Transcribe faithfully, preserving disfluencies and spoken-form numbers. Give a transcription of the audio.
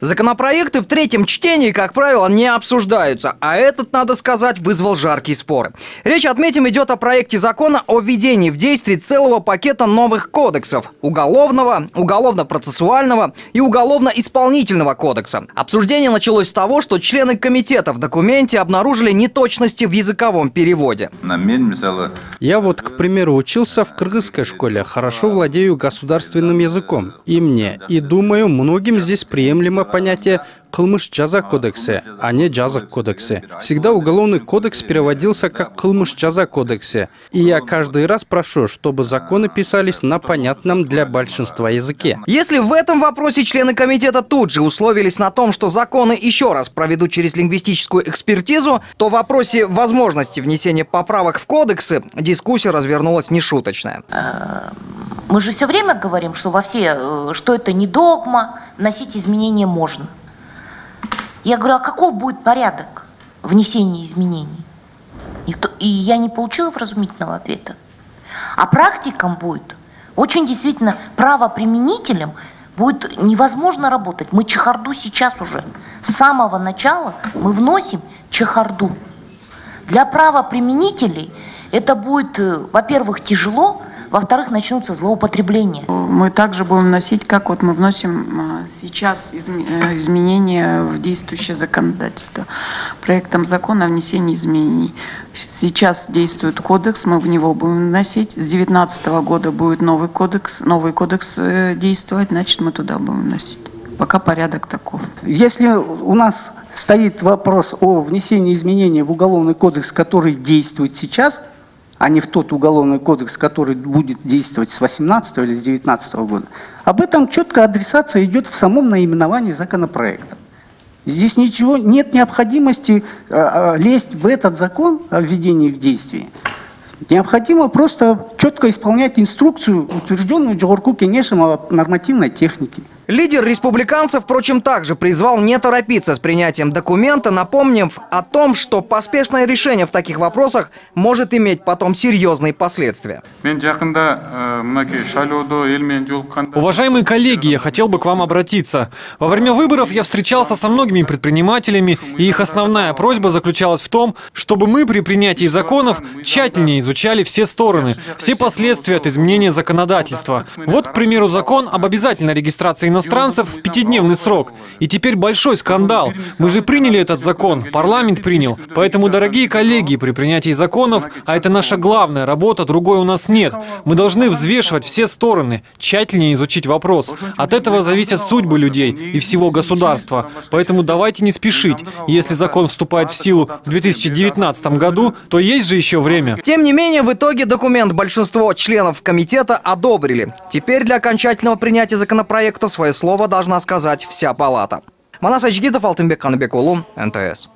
Законопроекты в третьем чтении, как правило, не обсуждаются, а этот, надо сказать, вызвал жаркие споры. Речь, отметим, идет о проекте закона о введении в действие целого пакета новых кодексов – уголовного, уголовно-процессуального и уголовно-исполнительного кодекса. Обсуждение началось с того, что члены комитета в документе обнаружили неточности в языковом переводе. Я вот, к примеру, учился в кыргызской школе, хорошо владею государственным языком, и мне, и думаю, многим здесь приемлемо понятие «кылмыш-жаза кодексы», а не «жаза кодексы». Всегда уголовный кодекс переводился как «кылмыш-жаза кодексы». И я каждый раз прошу, чтобы законы писались на понятном для большинства языке. Если в этом вопросе члены комитета тут же условились на том, что законы еще раз проведут через лингвистическую экспертизу, то в вопросе возможности внесения поправок в кодексы дискуссия развернулась нешуточная. Мы же все время говорим, что во все, что это не догма, вносить изменения можно. Я говорю, а каков будет порядок внесения изменений? Никто, и я не получила вразумительного ответа. А практикам будет, очень действительно, правоприменителям будет невозможно работать. Мы чехарду сейчас уже, с самого начала мы вносим чехарду. Для правоприменителей это будет, во-первых, тяжело, во-вторых, начнутся злоупотребления. Мы также будем вносить, как вот мы вносим сейчас изменения в действующее законодательство. Проектом закона о внесении изменений. Сейчас действует кодекс, мы в него будем вносить. С две тысячи девятнадцатого года будет новый кодекс, новый кодекс действовать, значит, мы туда будем вносить. Пока порядок таков. Если у нас стоит вопрос о внесении изменений в Уголовный кодекс, который действует сейчас, а не в тот уголовный кодекс, который будет действовать с восемнадцатого или с девятнадцатого года. Об этом четкая адресация идет в самом наименовании законопроекта. Здесь ничего нет необходимости лезть в этот закон о введении в действие. Необходимо просто четко исполнять инструкцию, утвержденную Жогорку Кенешем о нормативной технике. Лидер республиканцев, впрочем, также призвал не торопиться с принятием документа, напомнив о том, что поспешное решение в таких вопросах может иметь потом серьезные последствия. Уважаемые коллеги, я хотел бы к вам обратиться. Во время выборов я встречался со многими предпринимателями, и их основная просьба заключалась в том, чтобы мы при принятии законов тщательнее изучали все стороны, все последствия от изменения законодательства. Вот, к примеру, закон об обязательной регистрации иностранцев в пятидневный срок. И теперь большой скандал. Мы же приняли этот закон, парламент принял. Поэтому, дорогие коллеги, при принятии законов, а это наша главная работа, другой у нас нет, мы должны взвешивать все стороны, тщательнее изучить вопрос. От этого зависят судьбы людей и всего государства. Поэтому давайте не спешить. Если закон вступает в силу в две тысячи девятнадцатом году, то есть же еще время. Тем не менее, в итоге документ большинство членов комитета одобрили. Теперь для окончательного принятия законопроекта Проекта свое слово должна сказать вся палата. Манас Ажгидов, Алтынбек Каныбекулу, эн тэ эс.